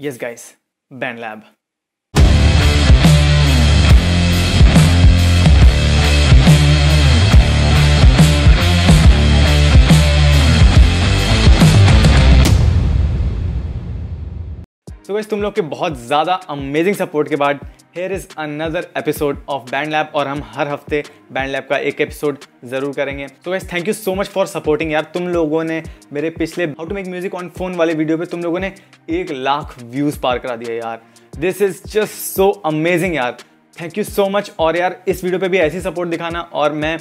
Yes guys, BandLab. तो guys, तुम लोग के बहुत ज़्यादा अमेजिंग सपोर्ट के बाद here is another episode of BandLab और हम हर हफ्ते BandLab का एक एपिसोड ज़रूर करेंगे। तो guys, thank you so much for supporting यार। तुम लोगों ने मेरे पिछले how to make music on phone वाले वीडियो पे तुम लोगों ने 1 लाख व्यूज़ पार करा दिया यार। This is just so amazing यार, थैंक यू सो मच। और यार इस वीडियो पे भी ऐसी सपोर्ट दिखाना, और मैं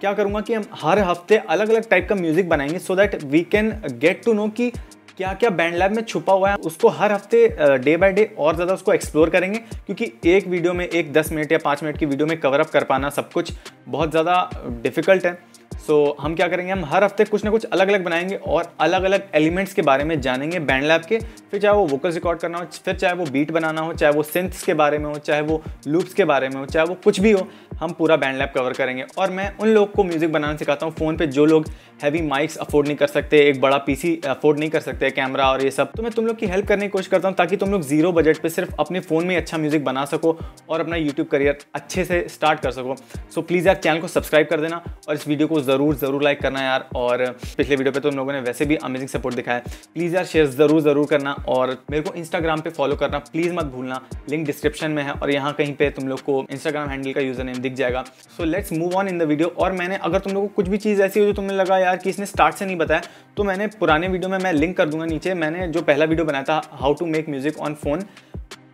क्या करूँगा कि हम हर हफ्ते अलग अलग टाइप का म्यूज़िक बनाएंगे so that we can get to know कि क्या क्या BandLab में छुपा हुआ है। उसको हर हफ्ते डे बाय डे और ज़्यादा उसको एक्सप्लोर करेंगे, क्योंकि एक वीडियो में एक 10 मिनट या 5 मिनट की वीडियो में कवर अप कर पाना सब कुछ बहुत ज़्यादा डिफ़िकल्ट है। सो हम क्या करेंगे, हम हर हफ्ते कुछ ना कुछ अलग अलग बनाएंगे और अलग अलग एलिमेंट्स के बारे में जानेंगे BandLab के, फिर चाहे वो वोकल्स रिकॉर्ड करना हो, फिर चाहे वो बीट बनाना हो, चाहे वो सिंथ्स के बारे में हो, चाहे वो लूप्स के बारे में हो, चाहे वो कुछ भी हो, हम पूरा BandLab कवर करेंगे। और मैं उन लोग को म्यूज़िक बनाना सिखाता हूँ फ़ोन पे, जो लोग हैवी माइक्स अफोर्ड नहीं कर सकते, एक बड़ा पीसी अफोर्ड नहीं कर सकते, कैमरा और ये सब। तो मैं तुम लोग की हेल्प करने की कोशिश करता हूँ ताकि तुम लोग जीरो बजट पे सिर्फ अपने फ़ोन में अच्छा म्यूज़िक बना सको और अपना यूट्यूब करियर अच्छे से स्टार्ट कर सको। सो प्लीज़ यार, चैनल को सब्सक्राइब कर देना और इस वीडियो को ज़रूर लाइक करना यार। और पिछले वीडियो पे तुम लोगों ने वैसे भी अमेजिंग सपोर्ट दिखाया, प्लीज़ यार शेयर ज़रूर करना। और मेरे को इंस्टाग्राम पे फॉलो करना प्लीज़ मत भूलना, लिंक डिस्क्रिप्शन में है और यहाँ कहीं पे तुम लोग को इंस्टाग्राम हैंडल का यूज़र नेम दिख जाएगा। So let's move on in the video. और मैंने अगर तुम लोगों को कुछ भी चीज़ ऐसी हो जो तुम्हें लगा यार कि इसने स्टार्ट से नहीं बताया, तो मैंने पुराने वीडियो में मैं लिंक कर दूंगा नीचे। मैंने जो पहला वीडियो बनाया था how to make music on phone,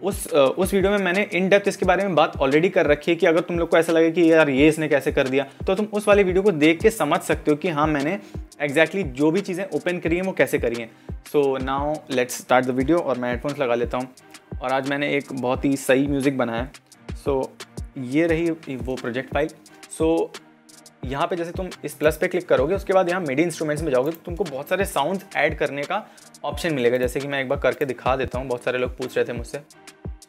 उस वीडियो में मैंने इन डेप्थ इसके बारे में बात ऑलरेडी कर रखी है कि अगर तुम लोग को ऐसा लगे कि यार ये इसने कैसे कर दिया, तो तुम उस वाले वीडियो को देख के समझ सकते हो कि हाँ मैंने एग्जैक्टली जो भी चीज़ें ओपन करी हैं वो कैसे करी हैं। So now let's start the video. और मैं हेडफोन्स लगा लेता हूँ। और आज मैंने एक बहुत ही सही म्यूज़िक बनाया। सो ये रही वो प्रोजेक्ट फाइल। सो यहाँ पर जैसे तुम इस प्लस पे क्लिक करोगे, उसके बाद यहाँ मिडी इंस्ट्रूमेंट्स में जाओगे तो तुमको बहुत सारे साउंड ऐड करने का ऑप्शन मिलेगा, जैसे कि मैं एक बार करके दिखा देता हूँ। बहुत सारे लोग पूछ रहे थे मुझसे।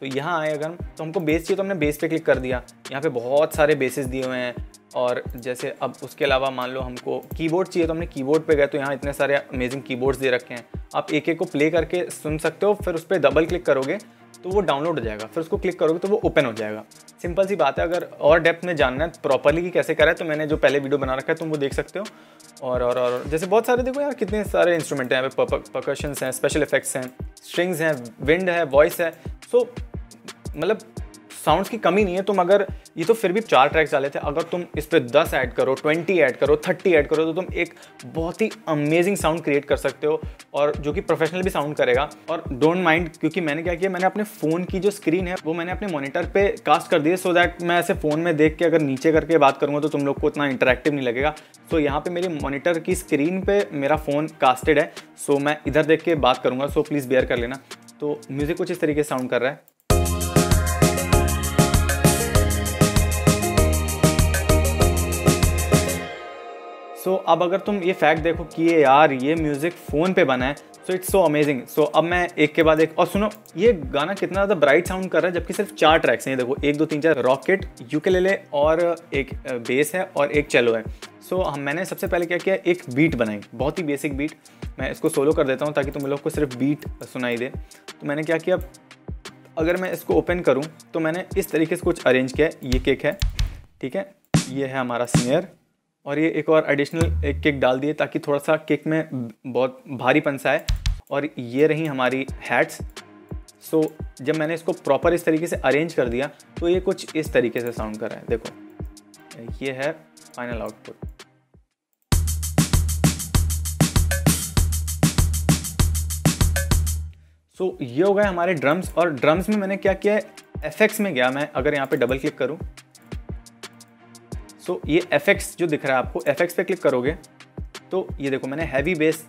तो यहाँ आए अगर, तो हमको बेस चाहिए तो हमने बेस पे क्लिक कर दिया। यहाँ पे बहुत सारे बेसेस दिए हुए हैं। और जैसे अब उसके अलावा मान लो हमको कीबोर्ड चाहिए तो हमने कीबोर्ड पे गए, तो यहाँ इतने सारे अमेजिंग कीबोर्ड्स दे रखे हैं। आप एक एक को प्ले करके सुन सकते हो, फिर उस पर डबल क्लिक करोगे तो वो डाउनलोड हो जाएगा, फिर उसको क्लिक करोगे तो वो ओपन हो जाएगा। सिंपल सी बात है। अगर और डेप्थ में जानना है प्रॉपरली कि कैसे करा है, तो मैंने जो पहले वीडियो बना रखा है तुम वो देख सकते हो। और जैसे बहुत सारे, देखो यार कितने सारे इंस्ट्रूमेंट हैं यहाँ पे, परकशंस हैं, स्पेशल इफेक्ट्स हैं, स्ट्रिंग्स हैं, विंड है, वॉइस है। सो मतलब साउंड्स की कमी नहीं है। तुम अगर ये तो फिर भी 4 ट्रैक्स डाले थे, अगर तुम इस पर 10 ऐड करो, 20 ऐड करो, 30 ऐड करो, तो तुम एक बहुत ही अमेजिंग साउंड क्रिएट कर सकते हो, और जो कि प्रोफेशनल भी साउंड करेगा। और डोंट माइंड, क्योंकि मैंने क्या किया, मैंने अपने फ़ोन की जो स्क्रीन है वो मैंने अपने मॉनिटर पे कास्ट कर दी है सो दैट मैं ऐसे फ़ोन में देख के अगर नीचे करके बात करूँगा तो तुम लोग को इतना इंटरेक्टिव नहीं लगेगा। तो यहाँ पर मेरे मॉनिटर की स्क्रीन पर मेरा फ़ोन कास्टेड है, सो मैं इधर देख के बात करूँगा। सो प्लीज़ बेयर कर लेना। तो म्यूज़िक कुछ इस तरीके से साउंड कर रहा है। सो अब अगर तुम ये फैक्ट देखो कि ये यार ये म्यूज़िक फ़ोन पे बना है, सो इट्स सो अमेजिंग। सो अब मैं एक के बाद एक, और सुनो ये गाना कितना ज़्यादा ब्राइट साउंड कर रहा है, जबकि सिर्फ 4 ट्रैक्स हैं। देखो 1 2 3 4, रॉकेट, यूकेलेले और एक बेस है और एक चेलो है। सो मैंने सबसे पहले क्या किया, एक बीट बनाई, बहुत ही बेसिक बीट। मैं इसको सोलो कर देता हूँ ताकि तुम लोग को सिर्फ बीट सुनाई दे। तो मैंने क्या किया, अगर मैं इसको ओपन करूँ तो मैंने इस तरीके से कुछ अरेंज किया है। ये केक है, ठीक है, ये है हमारा स्नेयर, और ये एक और एडिशनल एक किक डाल दिए ताकि थोड़ा सा किक में बहुत भारीपन सा है। और ये रही हमारी हैट्स। सो जब मैंने इसको प्रॉपर इस तरीके से अरेंज कर दिया तो ये कुछ इस तरीके से साउंड कर रहा है। देखो ये है फाइनल आउटपुट। सो ये हो गए हमारे ड्रम्स। और ड्रम्स में मैंने क्या किया है, एफएक्स में गया मैं। अगर यहाँ पे डबल क्लिक करूँ, सो ये एफएक्स जो दिख रहा है आपको, एफएक्स पे क्लिक करोगे तो ये देखो मैंने हैवी बेस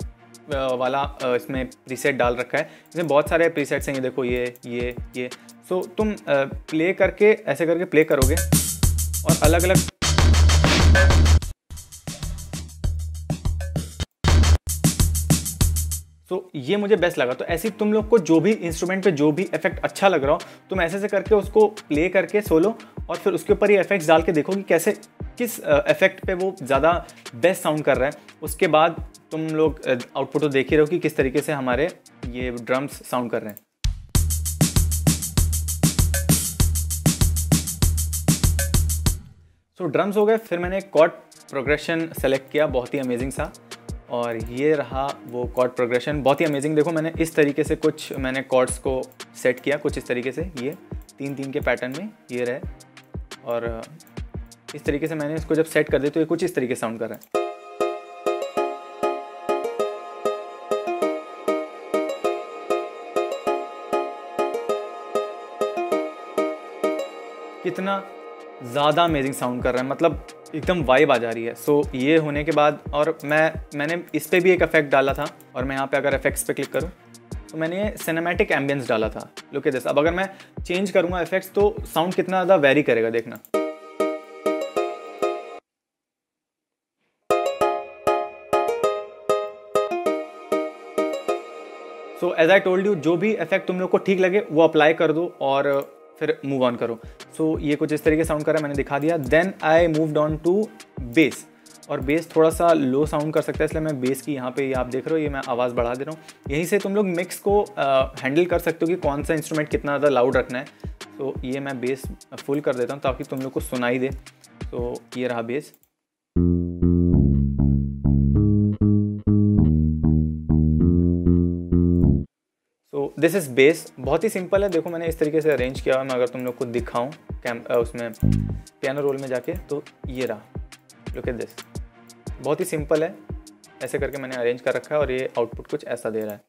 वाला इसमें प्रीसेट डाल रखा है। इसमें बहुत सारे प्रीसेट्स हैं, ये देखो ये। सो तुम प्ले करके ऐसे करके प्ले करोगे और अलग अलग। सो ये मुझे बेस्ट लगा। तो ऐसे ही तुम लोग को जो भी इंस्ट्रूमेंट पे जो भी इफेक्ट अच्छा लग रहा हो, तुम ऐसे से करके उसको प्ले करके सोलो, और फिर उसके ऊपर ये इफेक्ट्स डाल के देखो कि कैसे किस इफेक्ट पे वो ज़्यादा बेस्ट साउंड कर रहा है। उसके बाद तुम लोग आउटपुट तो देख ही रहो कि किस तरीके से हमारे ये ड्रम्स साउंड कर रहे हैं। सो ड्रम्स हो गए, फिर मैंने कॉर्ड प्रोग्रेशन सेलेक्ट किया, बहुत ही अमेजिंग सा, और ये रहा वो कॉर्ड प्रोग्रेशन, बहुत ही अमेजिंग। देखो मैंने इस तरीके से कुछ मैंने कॉर्ड्स को सेट किया, कुछ इस तरीके से, ये तीन तीन के पैटर्न में ये रहे, और इस तरीके से मैंने इसको जब सेट कर दिया तो ये कुछ इस तरीके से साउंड कर रहा है। कितना ज़्यादा अमेजिंग साउंड कर रहा है, मतलब एकदम वाइब आ जा रही है। सो ये होने के बाद, और मैंने इस पर भी एक इफेक्ट डाला था, और मैं यहाँ पे अगर इफेक्ट्स पे क्लिक करूँ तो मैंने ये सिनेमैटिक एम्बियंस डाला था। लुक एट दिस, अब अगर मैं चेंज करूँगा इफेक्ट्स तो साउंड कितना ज़्यादा वेरी करेगा, देखना। So as I told you, जो भी इफेक्ट तुम लोग को ठीक लगे वो अप्लाई कर दो और फिर मूव ऑन करो। सो ये कुछ इस तरीके साउंड कर रहा है, मैंने दिखा दिया। Then I moved on to bass, और बेस थोड़ा सा लो साउंड कर सकता है, इसलिए मैं बेस की यहाँ पे, आप देख रहे हो, ये मैं आवाज़ बढ़ा दे रहा हूँ। यहीं से तुम लोग मिक्स को हैंडल कर सकते हो कि कौन सा इंस्ट्रूमेंट कितना ज़्यादा लाउड रखना है। तो ये मैं बेस फुल कर देता हूँ ताकि तुम लोग को सुनाई दे। तो ये रहा बेस। दिस इज़ बेस, बहुत ही सिंपल है। देखो मैंने इस तरीके से अरेंज किया हुआ है, मैं अगर तुम लोग को दिखाऊं उसमें पियानो रोल में जाके, तो ये रहा। लुक एट दिस, बहुत ही सिंपल है, ऐसे करके मैंने अरेंज कर रखा है और ये आउटपुट कुछ ऐसा दे रहा है।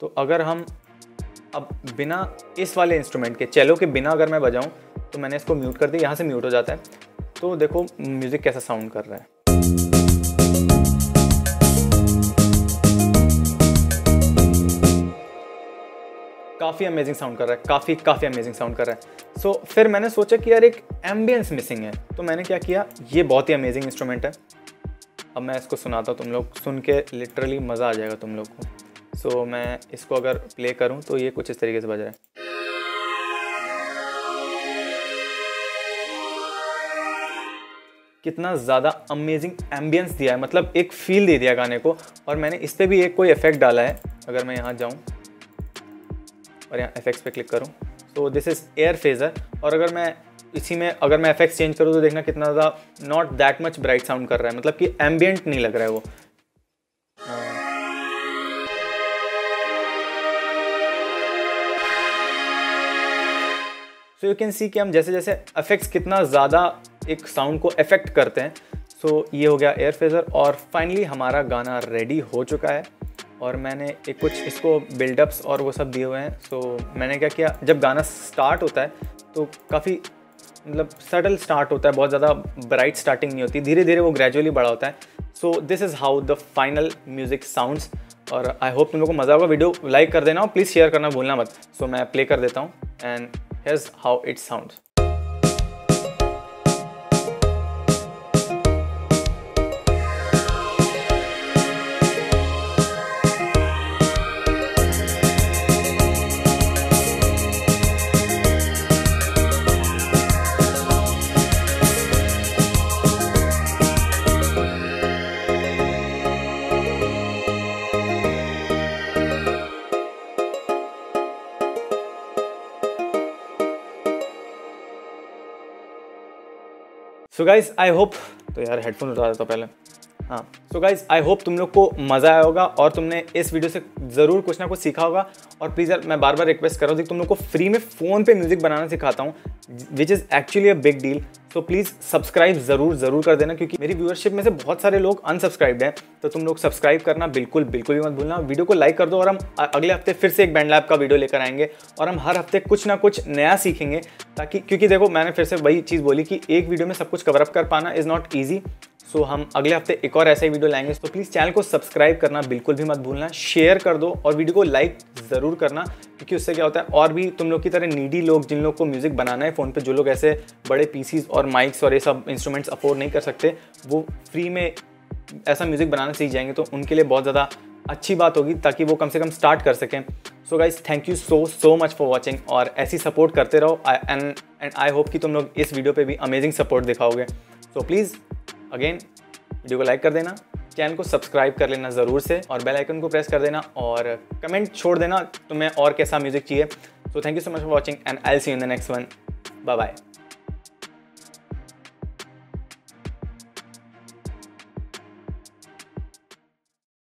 तो अगर हम अब बिना इस वाले इंस्ट्रूमेंट के, चेलो के बिना अगर मैं बजाऊँ, तो मैंने इसको म्यूट कर दिया, यहाँ से म्यूट हो जाता है, तो देखो म्यूज़िक कैसा साउंड कर रहा है। काफ़ी अमेजिंग साउंड कर रहा है, काफ़ी अमेजिंग साउंड कर रहा है। सो फिर मैंने सोचा कि यार एक एम्बियंस मिसिंग है, तो मैंने क्या किया, ये बहुत ही अमेजिंग इंस्ट्रूमेंट है, अब मैं इसको सुनाता हूँ, तुम लोग सुन के लिटरली मज़ा आ जाएगा तुम लोग को। सो मैं इसको अगर प्ले करूँ तो ये कुछ इस तरीके से बज रहा है। कितना ज़्यादा अमेजिंग एम्बियंस दिया है, मतलब एक फील दे दिया गाने को। और मैंने इस पर भी एक कोई इफेक्ट डाला है, अगर मैं यहाँ जाऊँ और यहाँ इफेक्ट्स पे क्लिक करूँ, तो दिस इज़ एयर फेजर। और अगर मैं इसी में इफेक्ट्स चेंज करूँ तो देखना कितना ज़्यादा not that much bright sound कर रहा है, मतलब कि एम्बियंट नहीं लग रहा है वो। सो यू कैन सी कि हम जैसे जैसे इफेक्ट्स कितना ज़्यादा एक साउंड को इफेक्ट करते हैं। सो ये हो गया एयर फेजर, और फाइनली हमारा गाना रेडी हो चुका है। और मैंने एक कुछ इसको बिल्डअप्स और वो सब दिए हुए हैं। सो मैंने क्या किया, जब गाना स्टार्ट होता है तो काफ़ी मतलब सटल स्टार्ट होता है, बहुत ज़्यादा ब्राइट स्टार्टिंग नहीं होती, धीरे धीरे वो ग्रेजुअली बड़ा होता है। So this is how the final music sounds, और आई होप तुम लोगों को मज़ा होगा। वीडियो लाइक कर देना और प्लीज़ शेयर करना भूलना मत। सो मैं प्ले कर देता हूँ and here is how it sounds. So guys I hope, तो यार हेडफोन उठा देता पहले, हाँ। सो गाइज आई होप तुम लोग को मज़ा आया होगा और तुमने इस वीडियो से ज़रूर कुछ ना कुछ सीखा होगा। और प्लीज़ यार, मैं बार बार रिक्वेस्ट कर रहा हूँ कि तुम लोग को फ्री में फ़ोन पे म्यूज़िक बनाना सिखाता हूँ, which is actually a big deal. So please subscribe ज़रूर कर देना, क्योंकि मेरी व्यूअरशिप में से बहुत सारे लोग अनसब्सक्राइब्ड हैं, तो तुम लोग सब्सक्राइब करना बिल्कुल भी मत भूलना। वीडियो को लाइक कर दो, और हम अगले हफ्ते फिर से एक BandLab का वीडियो लेकर आएंगे, और हम हर हफ्ते कुछ ना कुछ नया सीखेंगे, ताकि क्योंकि देखो मैंने फिर से वही चीज़ बोली कि एक वीडियो में सब कुछ कवरअप कर पाना इज़ नॉट ईजी। सो हम अगले हफ्ते एक और ऐसा ही वीडियो लाएंगे। तो प्लीज़ चैनल को सब्सक्राइब करना बिल्कुल भी मत भूलना, शेयर कर दो और वीडियो को लाइक ज़रूर करना, क्योंकि उससे क्या होता है, और भी तुम लोग की तरह नीडी लोग, जिन लोग को म्यूज़िक बनाना है फ़ोन पे, जो लोग ऐसे बड़े पीसीज और माइक्स और ये सब इंस्ट्रूमेंट्स अफोर्ड नहीं कर सकते, वो फ्री में ऐसा म्यूज़िक बनाना सीख जाएंगे, तो उनके लिए बहुत ज़्यादा अच्छी बात होगी, ताकि वो कम से कम स्टार्ट कर सकें। So guys thank you so much for watching, और ऐसी सपोर्ट करते रहो, एंड आई होप कि तुम लोग इस वीडियो पर भी अमेजिंग सपोर्ट दिखाओगे। सो प्लीज़ अगेन वीडियो को लाइक कर देना, चैनल को सब्सक्राइब कर लेना ज़रूर से, और बेल आइकन को प्रेस कर देना, और कमेंट छोड़ देना तुम्हें और कैसा म्यूज़िक चाहिए। So thank you so much for watching and I'll see you in the next one. Bye bye.